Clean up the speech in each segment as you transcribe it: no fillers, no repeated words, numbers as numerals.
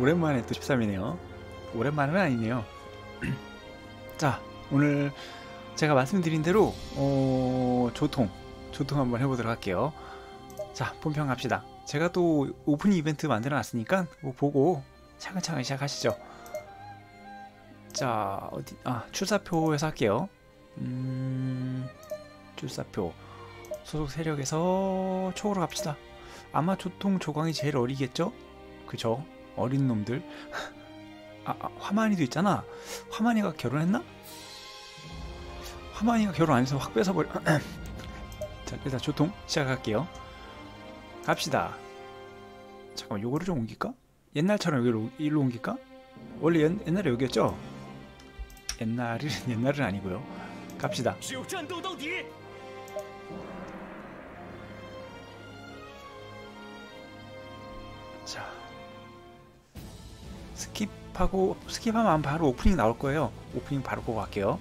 오랜만에 또 13이네요. 오랜만은 아니네요. 자, 오늘 제가 말씀드린 대로 조통 한번 해보도록 할게요. 자, 본편 갑시다. 제가 또 오프닝 이벤트 만들어놨으니까 뭐 보고 차근차근 시작하시죠. 자, 어디, 출사표에서 할게요. 출사표 소속 세력에서 초고로 갑시다. 아마 조통 조광이 제일 어리겠죠? 그죠? 어린 놈들. 화만이도 있잖아. 화만이가 결혼했나? 화만이가 결혼 안 해서 확 뺏어버려. 자, 일단 조통 시작할게요. 갑시다. 잠깐만, 요거를 좀 옮길까? 옛날처럼 여기로 일로 옮길까? 원래 옛날에 여기였죠? 옛날은 아니고요. 갑시다. 자, 스킵하면 바로 오프닝 나올 거예요. 오프닝 바로 보고 갈게요.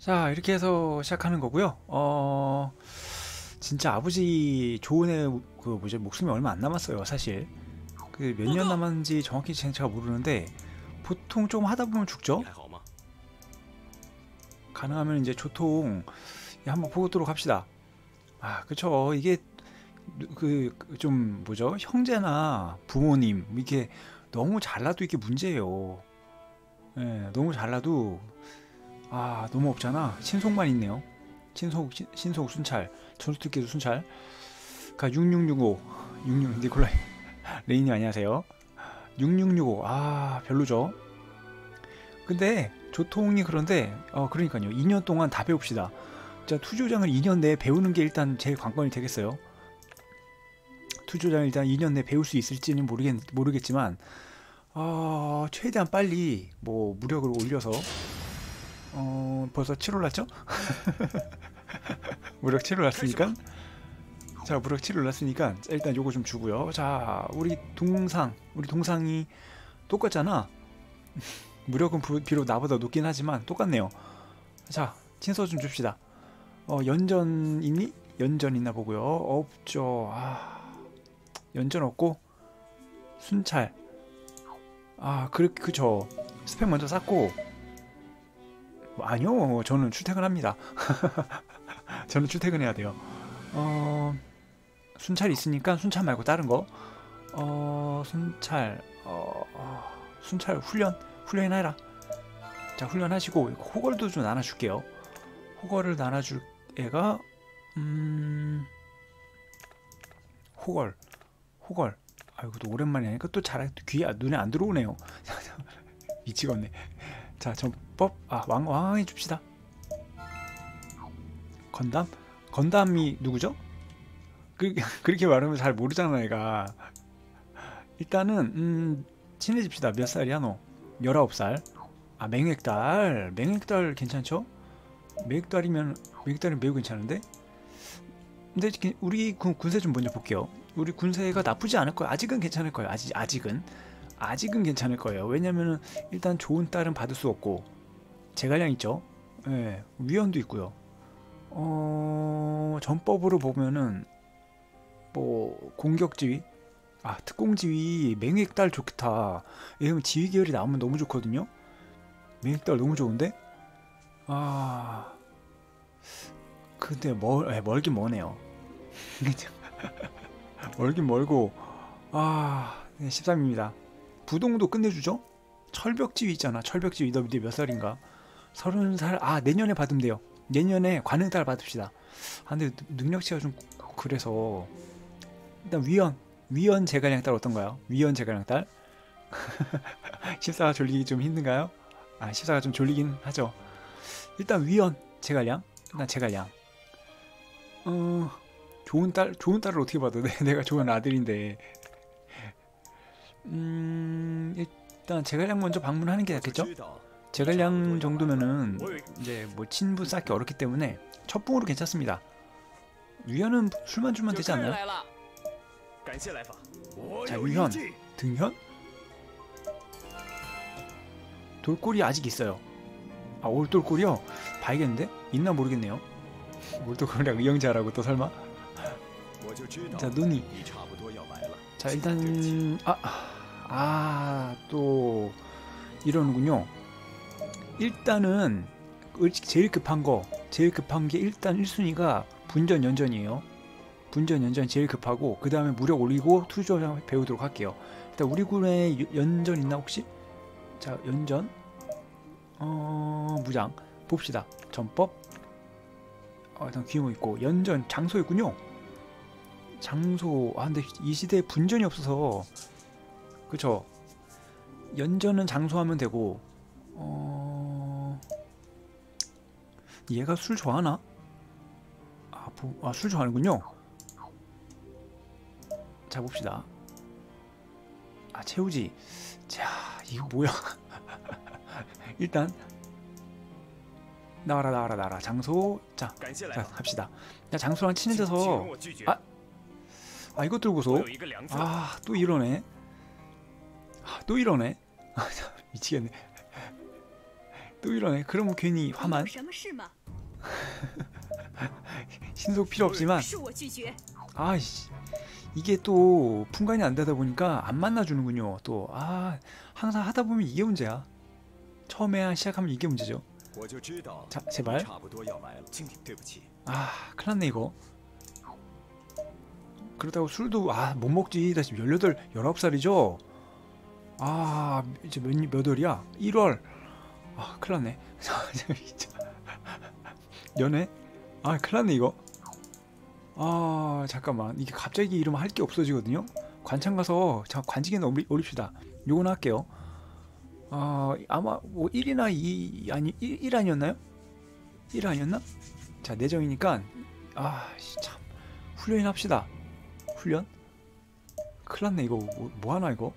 자, 이렇게 해서 시작하는 거고요. 진짜 아버지 조은의 그 뭐지, 목숨이 얼마 안 남았어요. 사실 그 몇 년 남았는지 정확히 제가 모르는데 보통 좀 하다 보면 죽죠. 가능하면 이제 조통 한번 보도록 합시다. 아, 그쵸. 이게 그 좀 뭐죠, 형제나 부모님 이게 너무 잘라도 이게 문제예요. 예, 너무 잘라도 너무 없잖아. 친속만 있네요. 친속 순찰, 전투특기도 순찰. 가 6665 66 니콜라이 레이님 안녕하세요. 6665 별로죠. 근데 조통이 그런데 그러니까요. 2년 동안 다 배웁시다. 자, 투조장을 2년 내에 배우는 게 일단 제일 관건이 되겠어요. 투조장을 일단 2년 내에 배울 수 있을지는 모르겠지만 최대한 빨리 뭐 무력을 올려서 벌써 7월 났죠? 무력 7월 났으니까. 자, 무력 7월 났으니까 일단 요거 좀 주고요. 자, 우리 동상이 똑같잖아. 무력은 비록 나보다 높긴 하지만 똑같네요. 자, 친서 좀 줍시다. 연전 있니? 연전 있나 보고요. 없죠. 연전 없고 순찰. 그쵸. 스펙 먼저 쌓고 아니요, 저는 출퇴근합니다. 저는 출퇴근해야 돼요. 순찰 있으니까 순찰 말고 다른 거. 순찰 훈련해라. 자, 훈련하시고 호걸도 좀 나눠줄게요. 호걸을 나눠줄 애가 호걸. 아이고, 또 오랜만에 하니까 또 잘 귀에 눈에 안 들어오네요. 미치겠네. 자, 전법. 아, 왕왕 해줍시다. 건담이 누구죠? 그렇게 말하면 잘 모르잖아, 얘가. 일단은 친해집시다. 몇 살이야, 너? 19살. 아, 맹획달. 맹획달 괜찮죠? 맹획달이 매우 괜찮은데? 근데 우리 군세 좀 먼저 볼게요. 우리 군세가 나쁘지 않을 거예요. 아직은 괜찮을 거예요. 아직은 괜찮을 거예요. 왜냐면은 일단 좋은 딸은 받을 수 없고, 제갈량 있죠? 예, 위연도 있고요. 전법으로 보면은 뭐 공격지휘, 아, 특공지휘 맹획달 좋다. 왜냐면 지휘 계열이 나오면 너무 좋거든요. 맹획달 너무 좋은데, 아, 근데 멀긴 머네요. 멀긴 멀고, 아, 네, 13입니다. 부동도 끝내주죠? 철벽지휘 있잖아. 철벽지휘 몇 살인가? 30살. 아, 내년에 받으면 돼요. 내년에 관흥달 받읍시다. 아, 근데 능력치가 좀 그래서 일단 위연 제갈량 딸 어떤가요? 위연 제갈량 딸. 14가 졸리기 좀 힘든가요? 아, 14가 좀 졸리긴 하죠. 일단 위연 제갈량. 좋은 딸을 어떻게 봐도 내가 좋은 아들인데. 일단 제갈량 먼저 방문하는 게 낫겠죠? 제갈량 정도면은 이제 뭐 친분 쌓기 어렵기 때문에 첩봉으로 괜찮습니다. 위현은 술만 주면 되지 않나요? 자, 위현, 등현? 돌골이 아직 있어요. 아, 올돌골이요? 봐야겠는데? 있나 모르겠네요. 올돌골이랑 의영자라고 또 설마? 자, 눈이. 자, 일단 또 이러는군요. 일단은 제일 급한 게 일단 1순위가 분전 연전이에요. 분전 연전 제일 급하고, 그 다음에 무력 올리고 투조 배우도록 할게요. 일단 우리 군에 연전 있나 혹시? 자, 연전. 무장 봅시다. 전법. 일단 규모 있고, 연전 장소 있군요. 장소. 아, 근데 이 시대에 분전이 없어서, 그쵸? 연전은 장소하면 되고, 얘가 술 좋아하나? 아, 술 좋아하는군요. 자, 봅시다. 아, 채우지. 자, 이거 뭐야? 일단 나와라. 장소. 자, 갑시다. 자, 장소랑 친해져서. 아, 이것 들고서. 아, 또 이러네. 미치겠네. 그러면 괜히 화만. 신속 필요 없지만, 아이씨, 이게 또 분간이 안 되다 보니까 안 만나주는군요. 또, 아, 항상 하다 보면 이게 문제야. 처음에 시작하면 이게 문제죠. 자, 제발. 아, 큰일 났네, 이거. 그렇다고 술도, 아, 못 먹지. 나 지금 19살이죠? 아, 이제 몇 월이야? 1월. 아, 큰일 났네. 연애? 아, 큰일 났네, 이거. 아, 잠깐만. 이게 갑자기 이러면 할 게 없어지거든요? 관창 가서, 자, 관직에는 올립시다. 요거는 할게요. 아, 아마 뭐 1이나 2, 아니, 1 아니었나요? 1 아니었나? 자, 내정이니까, 아, 참. 훈련이나 합시다. 훈련? 큰일 났네, 이거. 뭐 하나, 이거?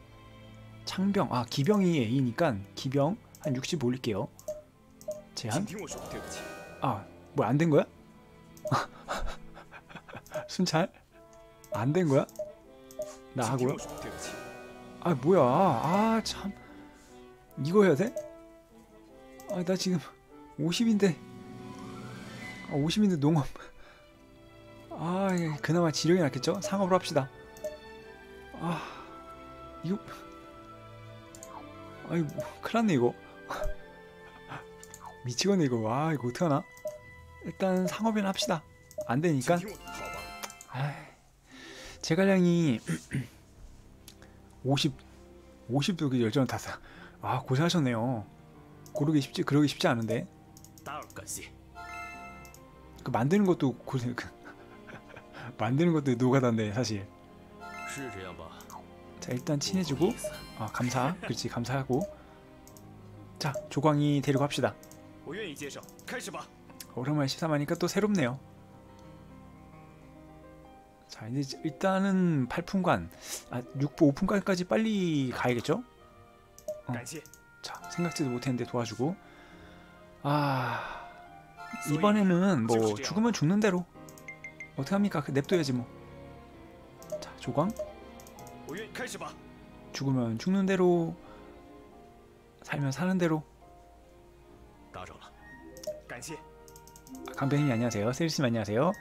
창병. 아, 기병이 A니까, 기병 한 60 올릴게요. 제한? 아, 뭐 안 된 거야? 순찰? 안 된 거야? 나 하고요? 아, 뭐야. 아, 참. 이거 해야 돼? 아, 나 지금 50인데. 아, 50인데 농업. 아, 그나마 지령이 낫겠죠? 상업으로 합시다. 아, 이거. 아이, 큰일 났네, 이거. 미치겠네 이거. 와 이거 어떡하나. 일단 상업이나 합시다. 안되니까. 제갈량이 50도 열전을 탔어요. 아 고생하셨네요. 그러기 쉽지 않은데 그 만드는 것도 고생. 만드는 것도 노가다인데 사실. 자 일단 친해지고. 아 감사. 그렇지 감사하고. 자 조광이 데리고 합시다. 오랜만에 13하니까 또 새롭네요. 자 이제 일단은 8품관, 아 6부 5품관까지 빨리 가야겠죠? 어. 자 생각지도 못했는데 도와주고. 아 이번에는 뭐 죽으면 죽는 대로 어떻게 합니까? 냅둬야지 뭐. 자 조광 죽으면 죽는 대로 살면 사는 대로. 강병님 안녕하세요. 세일스님 안녕하세요.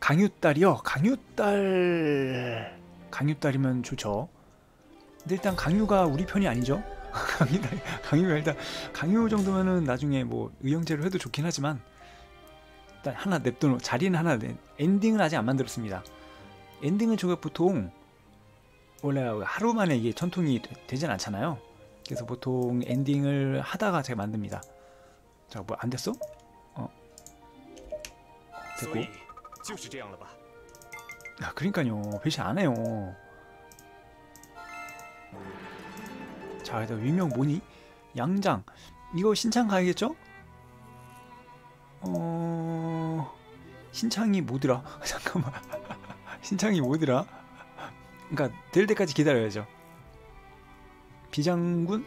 강유딸이요? 강유딸... 강유딸이면 좋죠. 근데 일단 강유가 우리 편이 아니죠. 강유가 일단 강유 정도면은 나중에 뭐 의형제를 해도 좋긴 하지만 일단 하나 냅둬. 자리는 하나. 엔딩은 아직 안 만들었습니다. 엔딩은 저게 보통 원래 하루 만에 이게 전통이 되진 않잖아요. 그래서 보통 엔딩을 하다가 제가 만듭니다. 자 뭐 안 됐어? 어 됐고. 아 그러니까요 배신 안 해요. 자 일단 위명 뭐니? 양장 이거 신창 가야겠죠? 신창이 뭐더라? 잠깐만 신창이 뭐더라? 그러니까 될 때까지 기다려야죠. 비장군?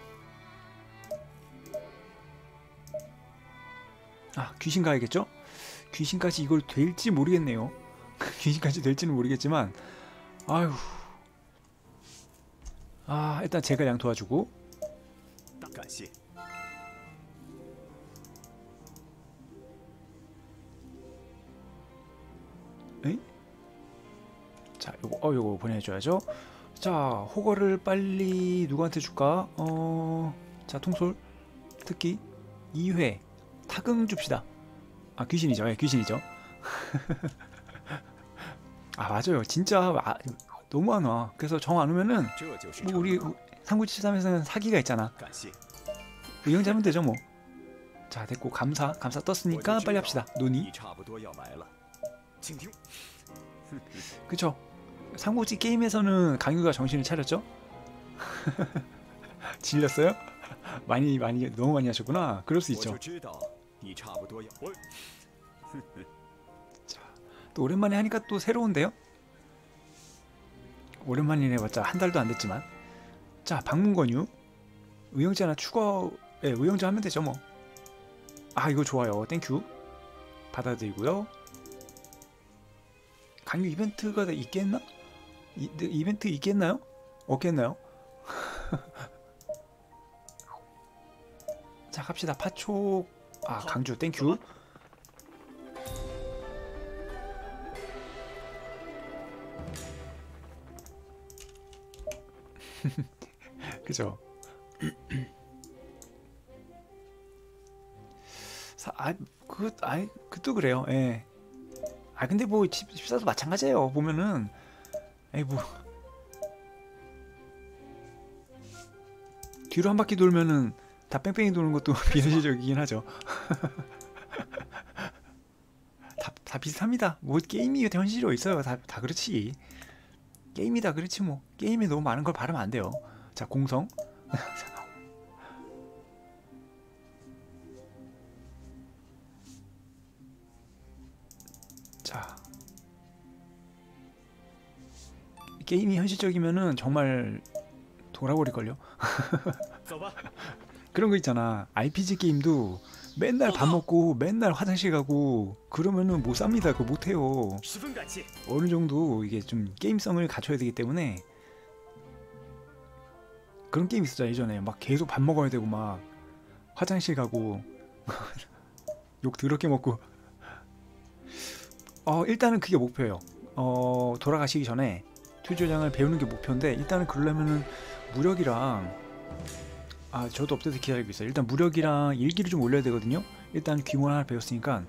아 귀신 가야겠죠? 귀신까지 이걸 될지 모르겠네요. 귀신까지 될지는 모르겠지만 아휴. 아 일단 제갈량 도와주고. 에이? 자 요거 요거 보내줘야죠. 자 호거를 빨리 누구한테 줄까? 자 통솔 특기 2회 타금 줍시다. 아 귀신이죠. 예, 귀신이죠. 아 맞아요. 진짜 너무 안 와. 그래서 정 안 오면은 뭐 우리 3973에서는 사기가 있잖아. 의형제 하면 되죠 뭐. 자 됐고 감사. 감사 떴으니까 빨리 합시다. 논의. 그쵸. 삼국지 게임에서는 강유가 정신을 차렸죠? 질렸어요? 많이 너무 많이 하셨구나. 그럴 수 있죠. 자, 또 오랜만에 하니까 또 새로운데요? 오랜만이네 봤자 한 달도 안 됐지만. 자 방문권유 의형제나 추가. 예 의형제 하면 되죠 뭐. 아 이거 좋아요. 땡큐 받아들이고요. 강유 이벤트가 있겠나? 이벤트 있겠나요? 없겠나요? 자 갑시다. 파촉. 아 강주 땡큐. 그죠. 그것도 그래요. 예. 아 근데 뭐 집사도 마찬가지예요. 보면은 에이 뭐 뒤로 한 바퀴 돌면은 다 뺑뺑이 도는 것도 비현실적이긴 하죠. 다 비슷합니다. 뭐 게임이 현실적으로 있어요. 다 그렇지. 게임이다 그렇지 뭐. 게임에 너무 많은 걸 바르면 안 돼요. 자 공성. 자 게임이 현실적이면은 정말 돌아버릴걸요. 그런 거 있잖아. RPG 게임도 맨날 밥 먹고 맨날 화장실 가고 그러면은 못 삽니다. 그거 못 해요. 어느 정도 이게 좀 게임성을 갖춰야 되기 때문에. 그런 게임 있었잖아 예전에. 막 계속 밥 먹어야 되고 막 화장실 가고 욕 더럽게 먹고. 일단은 그게 목표예요. 돌아가시기 전에 투조장을 배우는 게 목표인데 일단은 그러려면은 무력이랑 아, 저도 업데이트 기다리고 있어요. 일단 무력이랑 일기를 좀 올려야 되거든요. 일단 귀모를 하나 배웠으니까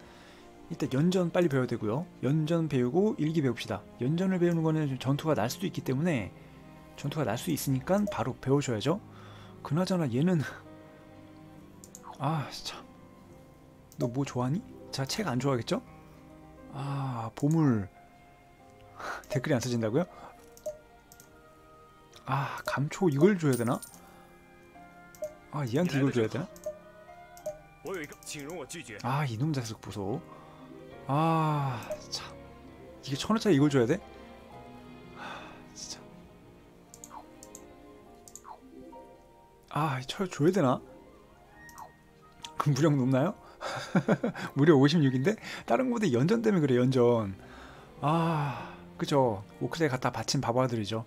일단 연전 빨리 배워야 되고요. 연전 배우고 일기 배웁시다. 연전을 배우는 거는 전투가 날 수도 있기 때문에, 전투가 날 수 있으니까 바로 배우셔야죠. 그나저나 얘는 아 참, 너 뭐 좋아하니? 제가 책 안 좋아하겠죠? 아, 보물 댓글이 안 써진다고요? 아, 감초 이걸 줘야 되나? 아, 얘한테 이걸 줘야 되나? 아, 이놈 자식 보소. 아, 참. 이게 1000원짜리 이걸 줘야 돼? 아, 진짜. 아, 철 줘야 되나? 그럼 무력 높나요? 무려 56인데? 다른 거보다 연전 때문에 그래, 연전. 아, 그죠. 오크레 갖다 바친 바보아들이죠.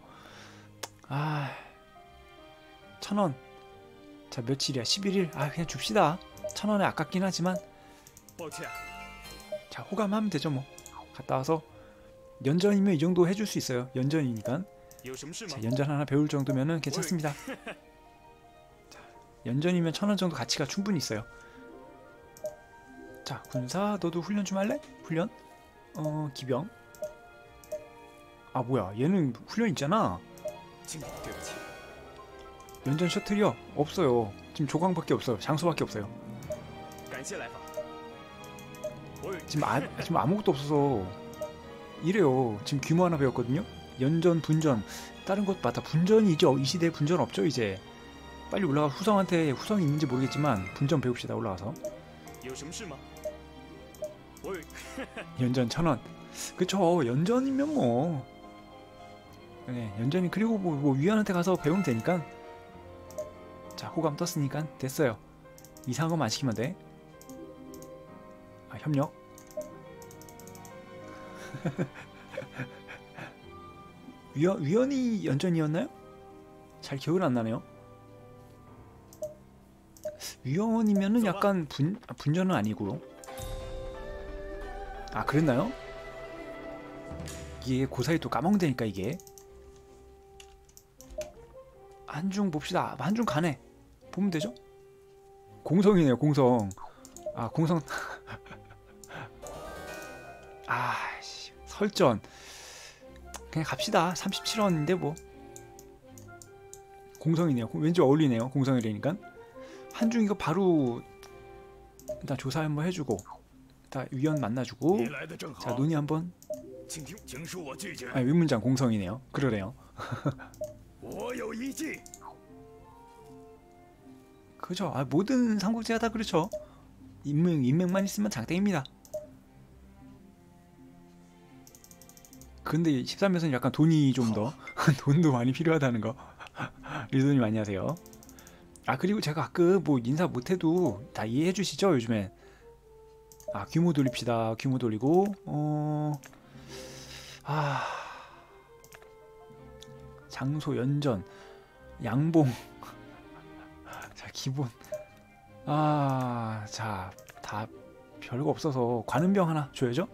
아, 1000원. 자, 며칠이야? 11일? 아, 그냥 줍시다. 1000원에 아깝긴 하지만. 자, 호감하면 되죠 뭐. 갔다 와서 연전이면 이 정도 해줄 수 있어요. 연전이니까. 자, 연전 하나 배울 정도면은 괜찮습니다. 자, 연전이면 1000원 정도 가치가 충분히 있어요. 자, 군사 너도 훈련 좀 할래? 훈련? 기병. 아, 뭐야, 얘는 훈련 있잖아. 연전 셔틀이요? 없어요. 지금 조광밖에 없어요. 장소밖에 없어요. 지금 아무것도 없어서 이래요. 지금 귀모 하나 배웠거든요. 연전, 분전. 다른 것 맞다. 분전이죠. 이 시대에 분전 없죠 이제. 빨리 올라가. 후성한테 후성이 있는지 모르겠지만 분전 배웁시다. 올라가서. 연전 1000원. 그쵸. 연전이면 뭐. 네, 연전이. 그리고 뭐 위안한테 가서 배우면 되니까. 자, 호감 떴으니까 됐어요. 이상한 것만 안 시키면 돼. 아, 협력. 위연이 연전이었나요? 잘 기억은 안 나네요. 위연이면은 약간 분전은 아니고. 아, 그랬나요? 이게 고사에 또 까먹으니까 이게. 한중 봅시다. 한중 가네. 보면 되죠? 공성이네요, 공성. 아, 공성. 아, 씨. 설전. 그냥 갑시다. 37원인데 뭐. 공성이네요. 왠지 어울리네요. 공성이라니까. 한중 이거 바로 일단 조사 한번 해주고, 일단 위원 만나주고. 자, 논의 한번. 아, 윗문장 공성이네요. 그러네요. 그죠. 아, 모든 삼국지가 다 그렇죠. 인맥만 있으면 장땡입니다. 근데 13에서는 약간 돈이 좀 더 돈도 많이 필요하다는 거. 리더님 안녕하세요. 아, 그리고 제가 가끔 뭐 인사 못해도 다 이해해 주시죠 요즘엔. 아, 규모 돌립시다. 규모 돌리고. 장소, 연전, 양봉. 자, 기본. 아, 자, 다 별거 없어서 관음병 하나 줘야죠.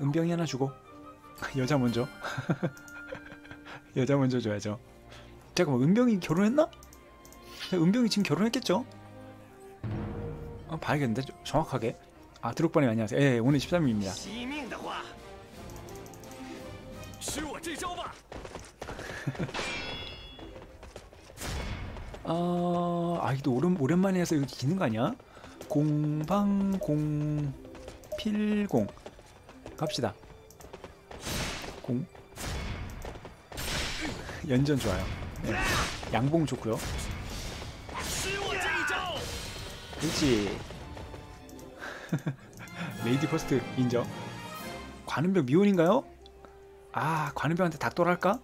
은병이 하나 주고. 여자 먼저. 여자 먼저 줘야죠. 잠깐만, 은병이 결혼했나? 은병이 지금 결혼했겠죠? 아, 봐야겠는데 정확하게. 아, 드록바님 안녕하세요. 예, 오늘 13일입니다. 아, 이거 오랜만에 해서 이거 기는 거 아니야? 공방공 필공 갑시다. 공 연전 좋아요. 네. 양봉 좋고요. 그렇지. 레이디 퍼스트 인정. 관음병 미혼인가요? 아, 관우병한테 닥돌할까?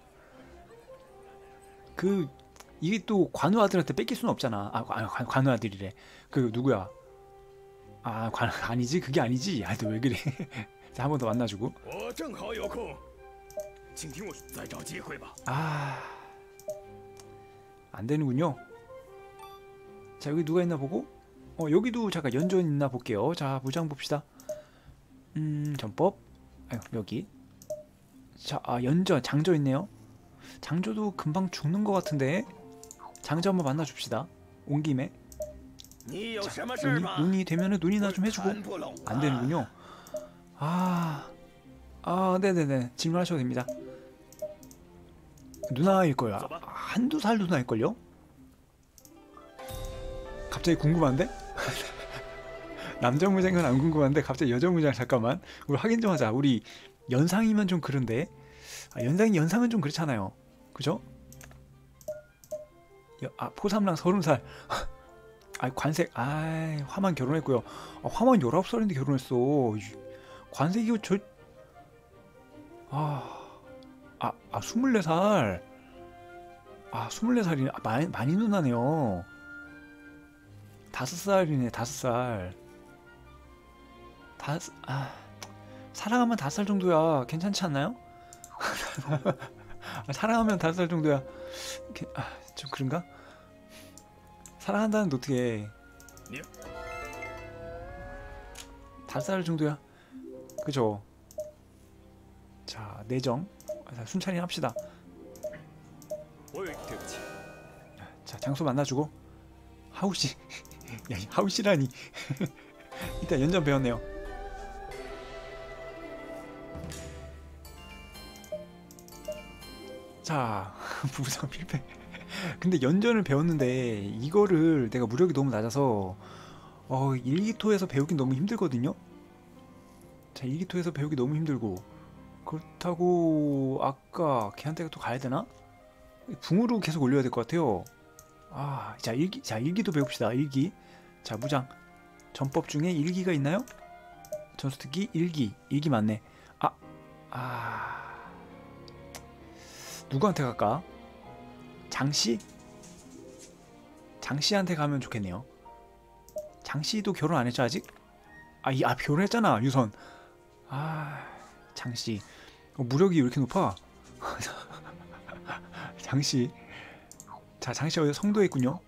그 이게 또 관우 아들한테 뺏길 수는 없잖아. 아, 관우 아들이래. 그 누구야? 아, 관 아니지. 그게 아니지. 아, 너 왜 그래? 자, 한 번 더 만나주고. 아, 안 되는군요. 자, 여기 누가 있나 보고. 여기도 잠깐 연전 있나 볼게요. 자, 무장 봅시다. 전법. 아유, 여기. 자, 아, 연전 장조 있네요. 장조도 금방 죽는 것 같은데. 장자 한번 만나줍시다. 온 김에. 자, 눈이 되면은 눈이나 좀 해주고. 안 되는군요. 네네네. 질문하셔도 됩니다. 누나일 거야. 한두 살 누나일걸요? 갑자기 궁금한데? 남자 문장은 안 궁금한데 갑자기 여자 문장 잠깐만 우리 확인 좀 하자. 우리 연상이면 좀 그런데 연상은 좀 그렇잖아요. 그죠? 포삼랑 30살. 관색. 화만 결혼했고요. 화만 19살인데 결혼했어. 관색이고 저... 24살. 24살이네. 많이 누나네요. 5살이네. 5살. 사랑하면 5살 정도야. 괜찮지 않나요? 사랑하면 5살 정도야. 좀 그런가? 사랑한다는데 어떻게 5살 정도야. 그죠? 자, 내정. 순찰이나 합시다. 자, 장소 만나주고. 하우씨. 야, 하우씨라니. 일단 연전 배웠네요. 자, 부부싸움 필패. 근데 연전을 배웠는데 이거를 내가 무력이 너무 낮아서 일기토에서 배우긴 너무 힘들거든요. 자, 일기토에서 배우기 너무 힘들고, 그렇다고 아까 걔한테 또 가야 되나? 붕으로 계속 올려야 될 것 같아요. 자, 일기도 배웁시다. 일기. 자, 무장. 전법 중에 일기가 있나요? 전수 듣기 일기. 일기 맞네. 누구한테 갈까? 장씨? 장씨한테 가면 좋겠네요. 장씨도 결혼 안 했죠, 아직? 결혼했잖아, 유선. 장씨. 무력이 왜 이렇게 높아? 장씨. 자, 장씨 어디 성도에 있군요.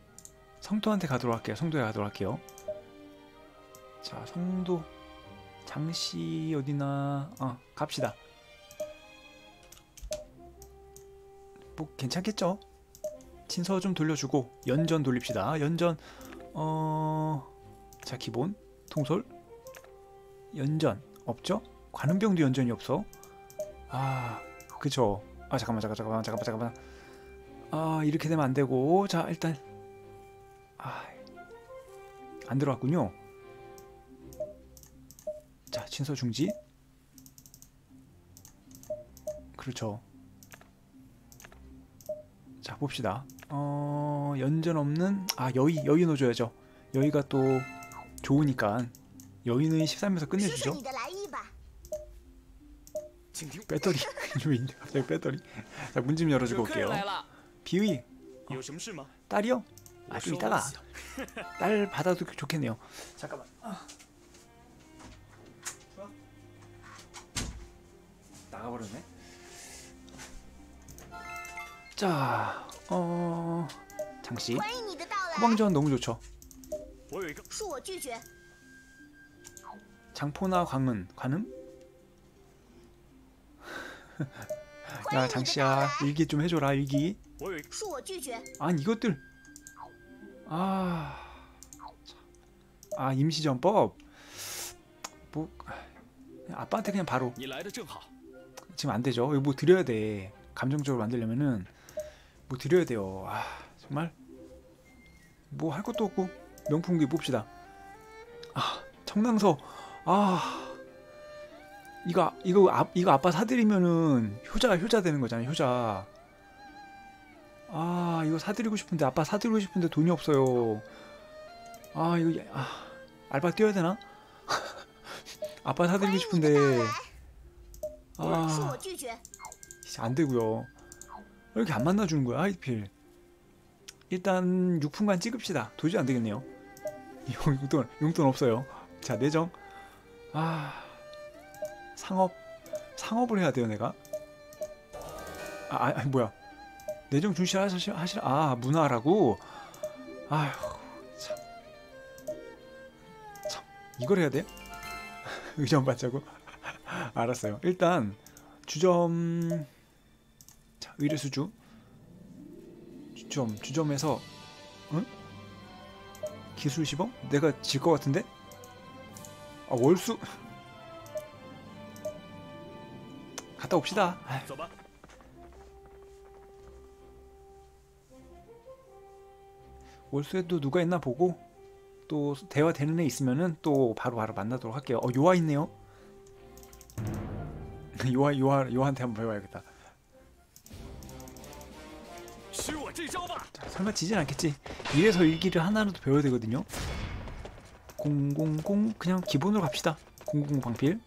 성도한테 가도록 할게요. 성도에 가도록 할게요. 자, 성도. 장씨 어디나. 갑시다. 뭐 괜찮겠죠? 친서 좀 돌려주고 연전 돌립시다. 연전. 자, 기본 통솔. 연전 없죠? 관음병도 연전이 없어. 그쵸. 잠깐만. 이렇게 되면 안 되고. 자, 일단 안 들어왔군요. 자, 친서 중지. 그렇죠. 자, 봅시다. 연전 없는 여의 넣어줘야죠. 여의가 또 좋으니까. 여의는 13에서 끝내주죠. 배터리. 갑자기 배터리. 자, 문 좀 열어주고 올게요. 비위. 딸이요? 좀 이따가. 딸 받아도 좋겠네요. 잠깐만. 나가버렸네. 자, 장씨. 후방전 너무 좋죠. 장포나 광은. 관음? 야, 장씨야, 일기 좀 해줘라. 일기. 아니, 이것들. 임시전법. 뭐 아빠한테 그냥 바로. 지금 안 되죠. 이거 뭐 드려야 돼. 감정적으로 만들려면은 뭐 드려야 돼요. 정말 뭐 할 것도 없고. 명품기 뽑시다. 청량서. 이거 아빠 사드리면은 효자 되는 거잖아요. 효자. 이거 사드리고 싶은데, 아빠 사드리고 싶은데 돈이 없어요. 이거 알바 뛰어야 되나? 아빠 사드리고 싶은데 진짜 안 되고요. 왜 이렇게 안 만나주는 거야 하이필. 일단 6분간 찍읍시다. 도저히 안 되겠네요. 용돈 없어요. 자, 내정. 상업을 해야 돼요, 내가. 뭐야. 내정 중시라 하시라. 문화라고. 참. 이걸 해야 돼? 의전 받자고. 알았어요. 일단 주점. 자, 의뢰수주. 주점, 주점에서 응? 기술 시범? 내가 질 것 같은데? 아 월수 갔다 옵시다. 아휴. 월수에도 누가 있나 보고 또 대화되는 애 있으면은 또 바로 만나도록 할게요. 어 요아 있네요. 요아한테 한번 배워야겠다. 자, 설마 지진 않겠지? 이래서 일기를 하나라도 배워야 되거든요. 000 그냥 기본으로 갑시다. 000 방필.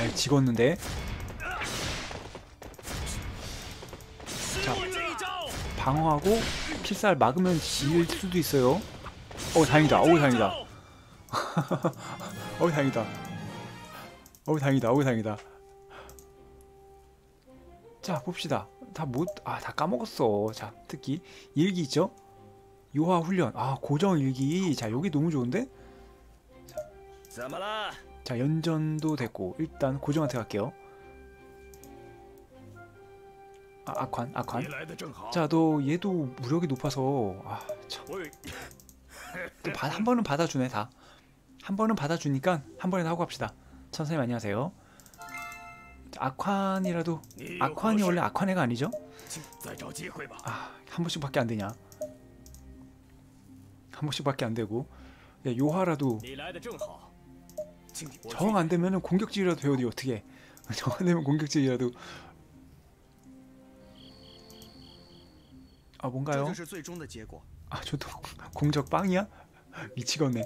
아 찍었는데. 자 방어하고 필살 막으면 질 수도 있어요. 어 다행이다. 어우 다행이다. 어우 다행이다. 어우 다행이다. 어우 다행이다. 자 봅시다. 다 못, 아, 다 까먹었어. 자 특히 일기 있죠? 요하 훈련. 아 고정 일기. 자 여기 너무 좋은데? 자 연전도 됐고 일단 고정한테 갈게요. 아, 악환. 자 너 얘도 무력이 높아서 아 참. 또 한 번은 받아주네 다. 한 번은 받아주니까 한 번에 하고 갑시다. 천사님 안녕하세요. 악환이라도 악환이 원래 악환애가 아니죠? 아 한 번씩밖에 안 되냐? 한 번씩밖에 안 되고 야, 요하라도. 정 안 되면은 공격질이라도 배우디 어떻게? 정 안 되면 공격질이라도. 아 뭔가요? 아 조통 공적 빵이야? 미치겠네.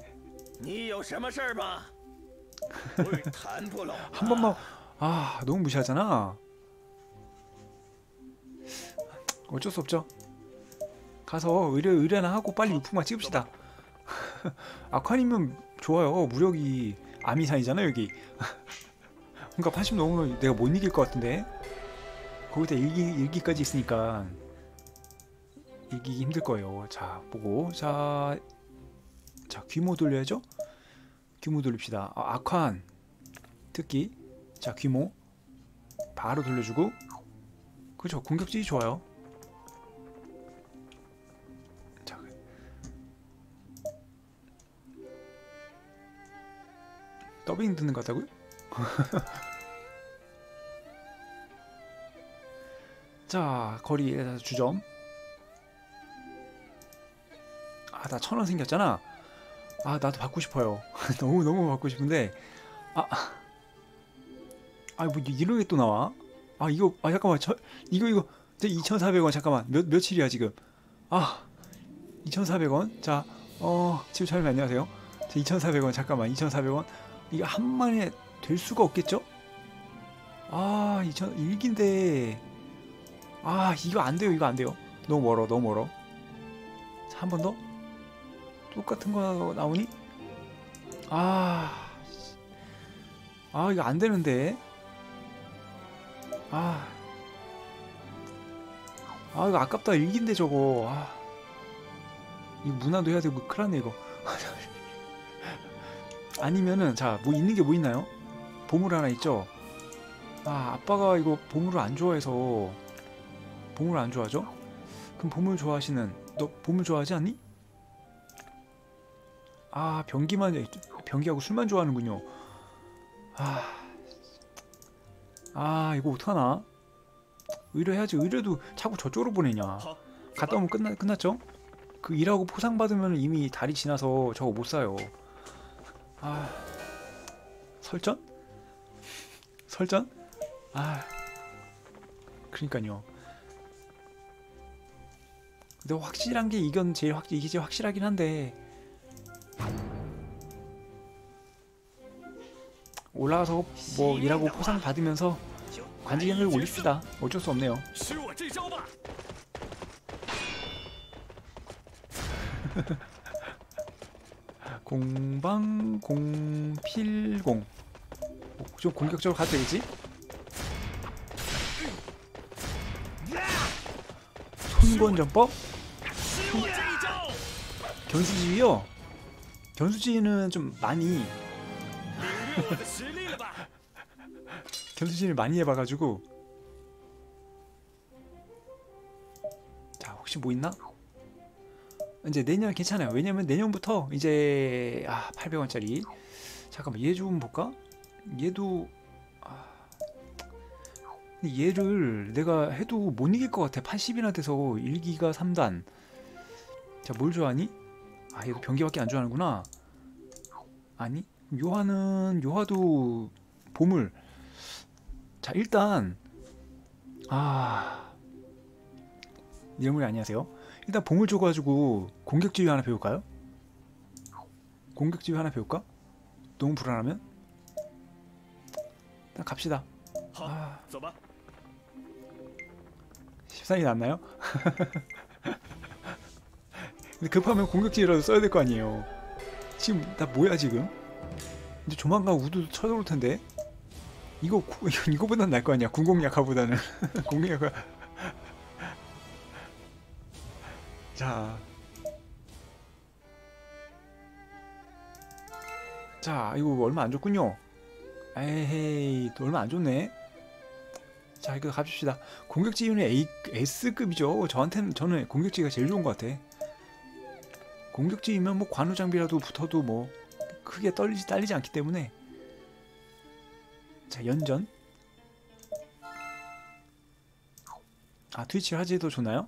한 번만. 아 너무 무시하잖아. 어쩔 수 없죠. 가서 의뢰나 하고 빨리 유품만 찍읍시다. 악환이면 좋아요. 무력이 아미산이잖아 여기. 그러니까 80 넘으면 내가 못 이길 것 같은데. 거기다 일기까지 있으니까 이기기 힘들 거예요. 자 보고 자 귀모 돌려야죠. 귀모 돌립시다. 아, 악환 특기. 자 귀모 바로 돌려주고. 그렇죠. 공격질이 좋아요. 자 더빙 듣는 것 같다고요? 자 거리에서 주점. 아 나 1000원 생겼잖아. 아 나도 받고 싶어요. 너무 받고 싶은데. 아 뭐 이런 게 또 나와? 아 이거 아 잠깐만 저 이거 2,400원 잠깐만 며칠이야 지금? 아 2,400원. 자 지금 잠시만 안녕하세요. 자 2,400원 잠깐만 2,400원 이거 한 만에 될 수가 없겠죠? 아 1기인데 아 이거 안 돼요 이거 안 돼요. 너무 멀어. 자 한 번 더 똑같은 거 나오니? 아 이거 안 되는데. 아 이거 아깝다. 일기인데 저거. 아 이거 문화도 해야 되고 큰일 났네 이거. 아니면은 자 뭐 있는 게 뭐 있나요? 보물 하나 있죠? 아 아빠가 이거 보물을 안 좋아해서. 보물 안 좋아하죠? 그럼 보물 좋아하시는 너 보물 좋아하지 않니? 아 변기하고 술만 좋아하는군요. 이거 어떡하나? 의뢰해야지. 의뢰도 자꾸 저쪽으로 보내냐. 갔다 오면 끝났죠? 그 일하고 포상받으면 이미 달이 지나서 저거 못 사요. 아... 설전? 설전? 아... 그러니까요. 근데 확실한 게 이건 이게 제일 확실하긴 한데 올라가서 뭐 일하고 포상 받으면서 관직행을 올립시다. 어쩔 수 없네요. 공방 공필공 좀 공격적으로 가도 되겠지? 손권전법? 견수지휘요? 견수지휘는 좀 많이 견수질을 많이 해봐가지고. 자 혹시 뭐 있나? 이제 내년 괜찮아요. 왜냐면 내년부터 이제 800원짜리 잠깐만 얘 좀 볼까? 얘도 얘를 내가 해도 못 이길 것 같아. 80이나 돼서 1기가 3단. 자, 뭘 좋아하니? 아, 얘도 변기밖에 안 좋아하는구나. 아니, 요화도 보물. 자, 일단 일물이 안녕하세요. 일단 봉을 줘가지고 공격지휘 하나 배울까요? 공격지휘 하나 배울까? 너무 불안하면? 일단 갑시다. 13이 낫나요? 근데 급하면 공격지라도 써야 될 거 아니에요. 지금 나 뭐야 지금? 이제 조만간 우두도 쳐들어올 텐데 이거보단 나을 거 아니야. 군공약화보다는. 공격약화. 자, 이거 얼마 안 줬군요. 에헤이, 또 얼마 안 줬네. 자, 이거 갑시다. 공격지휘는 S급이죠. 저는 공격지휘가 제일 좋은 것 같아. 공격지휘면 뭐 관우 장비라도 붙어도 뭐 크게 딸리지 않기 때문에. 자, 연전. 트위치를 하지도 좋나요?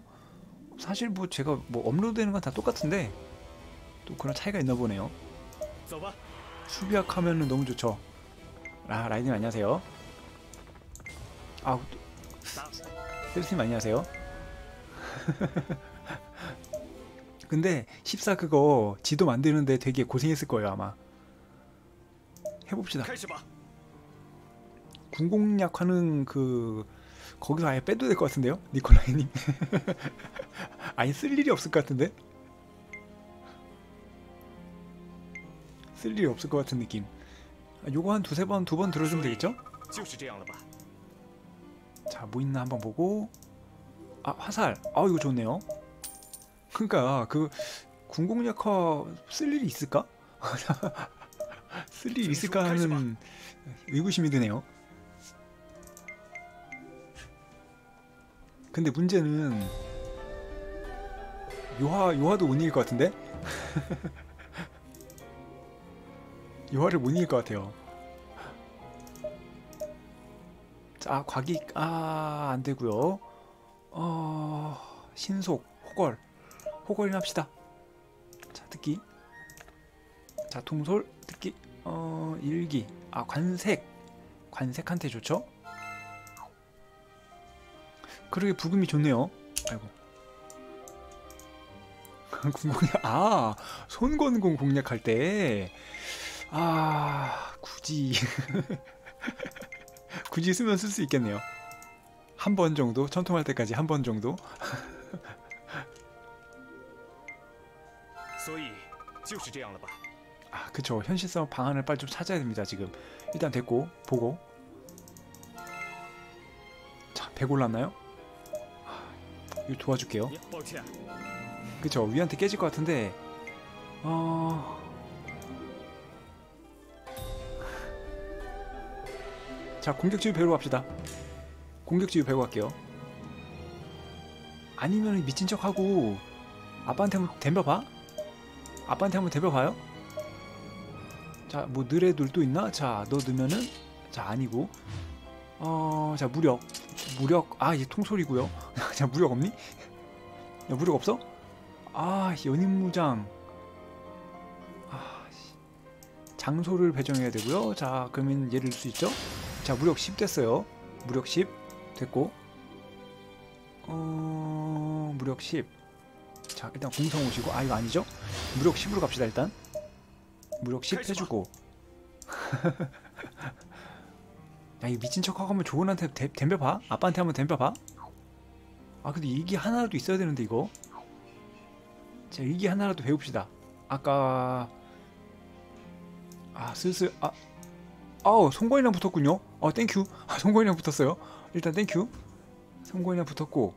사실 뭐 제가 뭐 업로드되는 건 다 똑같은데 또 그런 차이가 있나 보네요. 수비학 하면은 너무 좋죠. 라이딩 안녕하세요. 셀스님 안녕하세요. 근데 14 그거 지도 만드는데 되게 고생했을 거예요 아마. 해봅시다. 군공약화는 거기서 아예 빼도 될 것 같은데요? 니콜라이님. 아예 쓸 일이 없을 것 같은데? 쓸 일이 없을 것 같은 느낌. 요거 한 두 번 들어주면 되겠죠? 자, 뭐 있나 한번 보고. 화살. 이거 좋네요. 그니까 군공약화 쓸 일이 있을까? 쓸 일이 있을까 하는 의구심이 드네요. 근데 문제는 요화도 못 이길 것 같은데? 요화를 못 이길 것 같아요. 자, 과기 안 되고요. 신속 호걸이나 합시다. 자, 듣기. 자, 통솔 듣기. 일기. 관색한테 좋죠? 그러게 부금이 좋네요. 아이고. 군공략. 손 거는 공 공략할 때 굳이 쓰면 쓸 수 있겠네요. 한 번 정도, 천통할 때까지 한 번 정도. 그쵸. 현실성 방안을 빨리 좀 찾아야 됩니다 지금. 일단 됐고 보고. 자, 100 올랐나요? 이거 도와줄게요. 그쵸, 위한테 깨질 것 같은데. 자, 공격지휘 배우러 갑시다. 공격지휘 배우러 갈게요. 아니면 미친 척하고 아빠한테 한번 덤벼봐? 아빠한테 한번 덤벼봐요? 자, 뭐 늘에 놀도 있나? 자, 너 넣으면은? 자, 아니고. 자, 무력. 이게 통솔이고요. 자, 무력 없니? 야, 무력 없어? 연인무장. 장소를 배정해야 되고요. 자, 그러면 얘를 넣을 수 있죠? 자, 무력 10 됐어요. 무력 10 됐고. 무력 10. 자, 일단 공성 오시고. 이거 아니죠? 무력 10으로 갑시다. 일단 무력 10 해주고. 이거 미친 척하고 하면 조은한테 덤벼봐? 아빠한테 한번 덤벼봐? 근데 일기 하나라도 있어야 되는데 이거. 자, 일기 하나라도 배웁시다. 아까 송권이랑 붙었군요. 땡큐. 송권이랑 붙었어요. 일단 땡큐. 송권이랑 붙었고.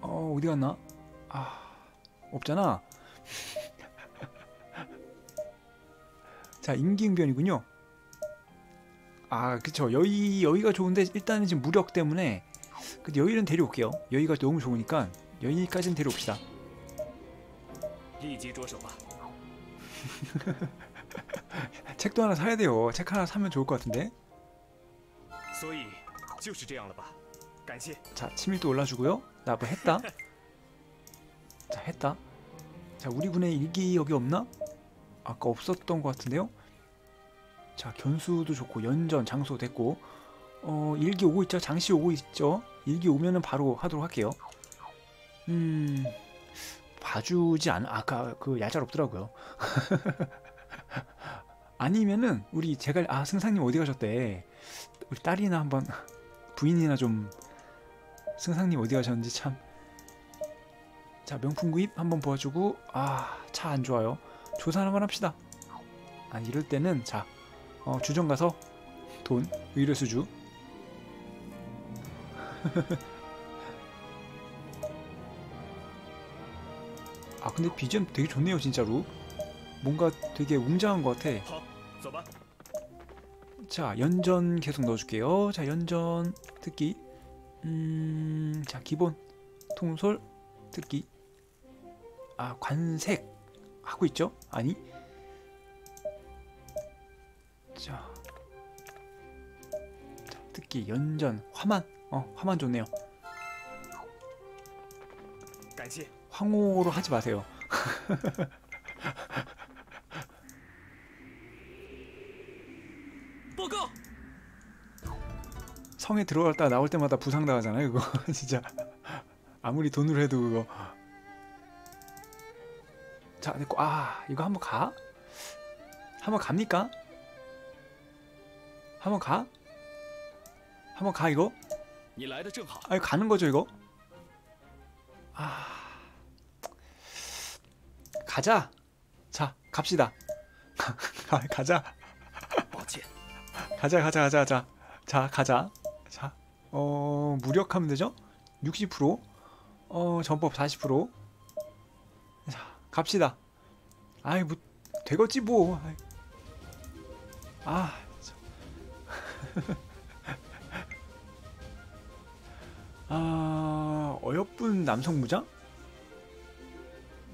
어디 갔나? 없잖아. 자, 임기응변이군요. 그쵸. 여의가 좋은데 일단은 지금 무력 때문에. 근데 여의는 데려올게요. 여의가 너무 좋으니까 여의까지는 데려옵시다. 책도 하나 사야 돼요. 책 하나 사면 좋을 것 같은데. 자, 치밀도 올라주고요. 나 뭐 했다. 자, 했다. 자, 우리 군의 일기 여기 없나? 아까 없었던 것 같은데요. 자, 견수도 좋고 연전 장소 됐고, 일기 오고 있죠. 장씨 오고 있죠. 일기 오면은 바로 하도록 할게요. 봐주지 않아. 아까 그 야잘 없더라고요. 아니면은 우리 제갈, 아, 승상님 어디 가셨대. 우리 딸이나 한번, 부인이나 좀, 승상님 어디 가셨는지 참. 자, 명품 구입 한번 보아주고, 아, 차 안 좋아요. 조사 하나만 합시다. 아, 이럴 때는 자, 주점 가서 돈, 의뢰 수주. 아, 근데 BGM 되게 좋네요, 진짜로. 뭔가 되게 웅장한 것 같아. 자, 연전 계속 넣어줄게요. 자, 연전, 특기. 자, 기본, 통솔, 특기. 아, 관색. 하고 있죠? 아니. 자, 특기, 연전, 화만. 화만 좋네요. 황호로 하지 마세요. 성에 들어갔다 나올 때마다 부상당하잖아요, 그거. 진짜 아무리 돈으로 해도 그거. 자, 됐고. 아, 이거 한번 가? 한번 갑니까? 한번 가? 한번 가, 이거? 아, 이거 가는 거죠, 이거? 아, 가자. 자, 갑시다. 가자. 가자. 자, 가자. 자, 무력하면 되죠? 60%, 전법 40%. 자, 갑시다. 아이, 뭐 되겠지 뭐. 아, 아, 어여쁜 남성 무장?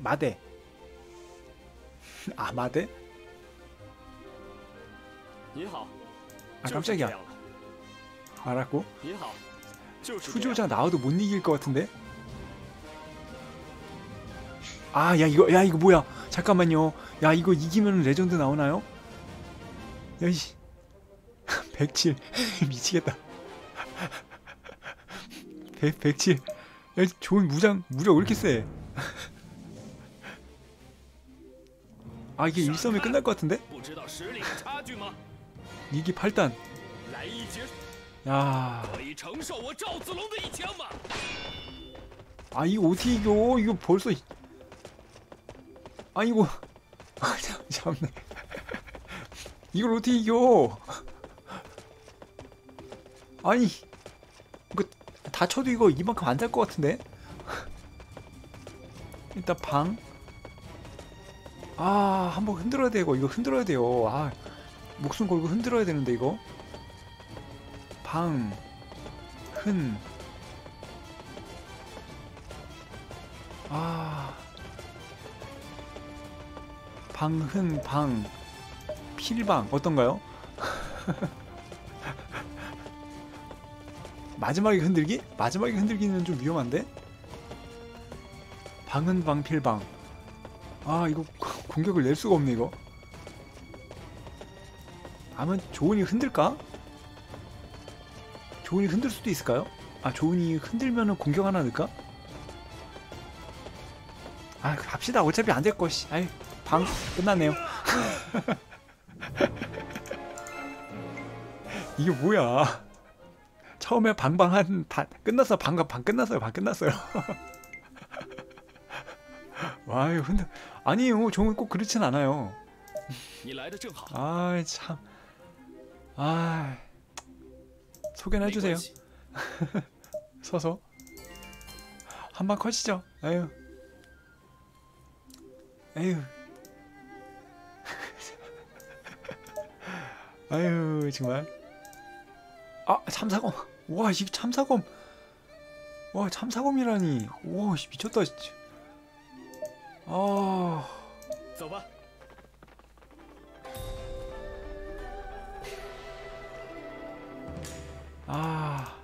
마대. 아, 마대? 아, 깜짝이야. 알았고. 수조자 나와도 못 이길 것 같은데? 아, 야 이거 뭐야? 잠깐만요. 야, 이거 이기면 레전드 나오나요? 야, 이씨. 107. 미치겠다. 107. 야, 좋은 무장, 무력 왜 이렇게 세? 아, 이게 1섬이 끝날 것 같은데? 이기 8단. 야. 아, 이거 어떻게 이겨? 이거 벌써. 아, 이거. 아, 잠깐만. 이걸 어떻게 이겨? 아니. 이거 다 쳐도 이거 이만큼 안 될 것 같은데? 일단 방. 아, 한번 흔들어야 돼, 이거. 이거 흔들어야 돼요. 아, 목숨 걸고 흔들어야 되는데, 이거. 방, 흔. 아. 방, 흔, 방. 필방. 어떤가요? 마지막에 흔들기? 마지막에 흔들기는 좀 위험한데? 방, 흔, 방, 필방. 아, 이거 공격을 낼 수가 없네, 이거. 아마 조은이 흔들까? 조은이 흔들 수도 있을까요? 아, 조은이 흔들면은 공격 하나 넣을까? 아, 갑시다. 어차피 안 될 것이. 아이, 방 끝났네요. 이게 뭐야? 처음에 끝났어. 방 끝났어요. 방 끝났어요. 와, 이거 흔들. 아니요, 조은 꼭 그렇진 않아요. 아, 참. 아, 소개나 해주세요. 서서 한방 컷이죠. 아유, 정말. 아, 참사검. 와, 이 참사검. 와, 참사검이라니. 와, 미쳤다. 아. 써봐. 아.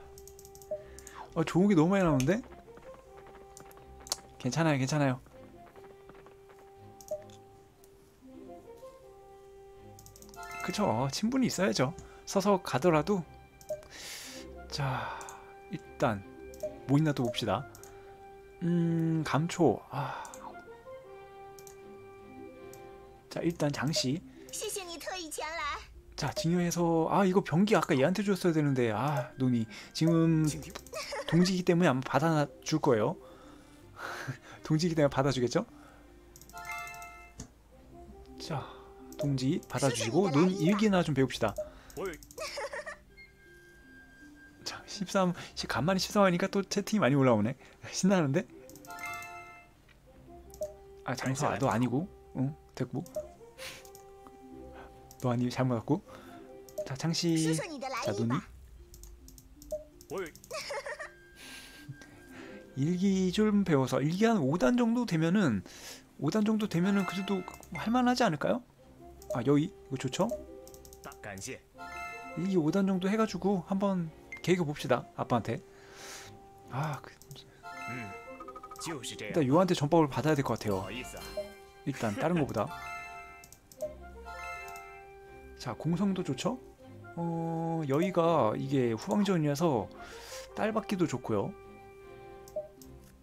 아, 좋은 게 너무 많이 나오는데? 괜찮아요, 괜찮아요. 그쵸, 친분이 있어야죠. 서서 가더라도. 자, 일단 뭐 있나 또 봅시다. 감초. 아. 자, 일단 장씨. 자, 징여해서. 아, 이거 병기 아까 얘한테 줬어야 되는데. 아, 논이 지금 동지이기 때문에 아마 받아줄 거예요. 동지이기 때문에 받아주겠죠? 자, 동지 받아주시고 논 일기나 좀 배웁시다. 자, 13, 간만에 13하니까 또 채팅이 많이 올라오네. 신나는데? 아, 장사 너 아니고. 응, 됐고. 너 아니, 잘못 왔고. 자, 장씨. 자, 논이 일기 좀 배워서 일기 한 5단 정도 되면은, 5단 정도 되면은 그래도 할만하지 않을까요? 아, 여기 이거 좋죠? 일기 5단 정도 해가지고 한번 계획을 봅시다. 아빠한테. 아, 일단 요한테 전법을 받아야 될 것 같아요. 일단 다른 거보다. 자, 공성도 좋죠? 여기가 이게 후방전이라서 딸 받기도 좋고요.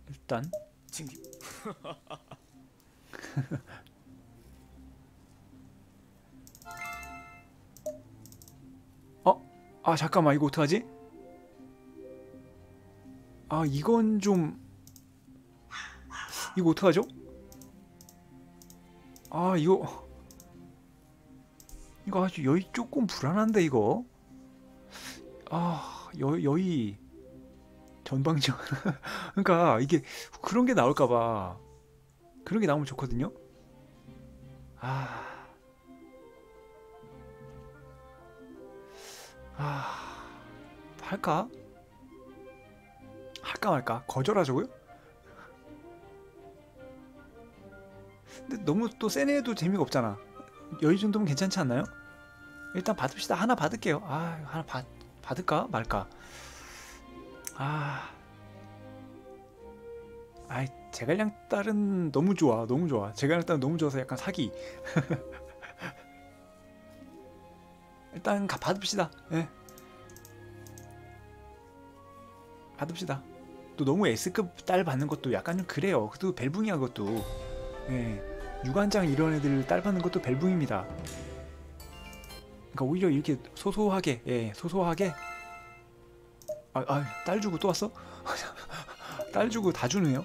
일단 아, 잠깐만, 이거 어떡하지? 아, 이건 좀, 이거 어떡하죠? 아, 이거 아주 여기 조금 불안한데, 이거. 아, 여기 전방전. 그러니까 이게 그런 게 나올까 봐. 그런 게 나오면 좋거든요. 할까? 할까 말까? 거절하자고요? 근데 너무 또 센 애도 재미가 없잖아. 여유 정도면 괜찮지 않나요? 일단 받읍시다. 하나 받을게요. 아, 하나 받을까 말까? 아, 아이, 제갈량 딸은 너무 좋아, 너무 좋아. 제갈량 딸은 너무 좋아서 약간 사기. 일단 받읍시다. 예, 받읍시다. 또 너무 S급 딸 받는 것도 약간 좀 그래요. 그것도 벨붕이야, 그것도. 예, 유관장 이런 애들 딸 받는 것도 벨붕입니다. 그러니까 오히려 이렇게 소소하게, 예, 소소하게. 딸 주고 또 왔어? 딸 주고 다 주네요.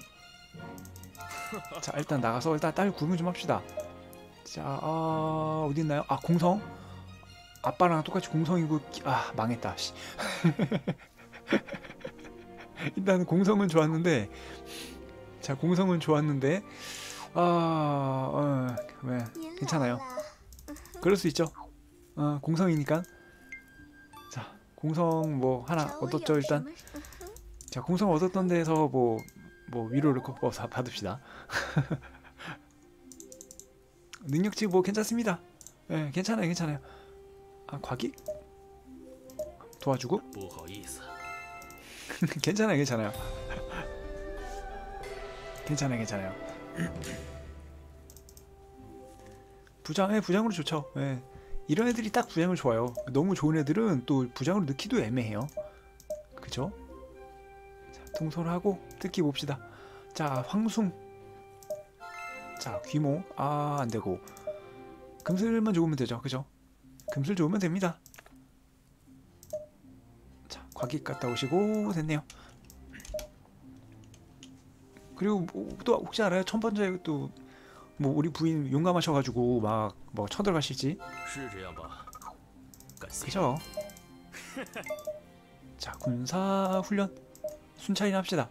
자, 일단 나가서 일단 딸 구분 좀 합시다. 자, 어디 있나요? 아, 공성. 아빠랑 똑같이 공성이고. 아, 망했다. 일단 공성은 좋았는데, 자, 공성은 좋았는데, 왜, 괜찮아요. 그럴 수 있죠. 공성이니까. 자, 공성 뭐 하나 얻었죠, 일단. 자, 공성 얻었던 데에서 뭐 위로를 꺾어서 받읍시다. 능력치 뭐 괜찮습니다. 예, 네, 괜찮아요, 괜찮아요. 아, 과기? 도와주고? 괜찮아요, 괜찮아요. 괜찮아요, 괜찮아요. 부장, 예, 부장으로 좋죠. 예. 이런 애들이 딱 부장을 좋아요. 너무 좋은 애들은 또 부장으로 넣기도 애매해요. 그죠? 자, 통솔하고 뜯기 봅시다. 자, 황숭. 자, 귀모. 아, 안되고. 금슬만 좋으면 되죠, 그죠? 금슬 좋으면 됩니다. 자, 과기 갔다 오시고. 됐네요. 그리고 또 혹시 알아요? 첫 번째 또 뭐 우리 부인 용감하셔가지고 막 뭐 쳐들어가실지. 그죠? 자, 군사 훈련 순찰이나 합시다.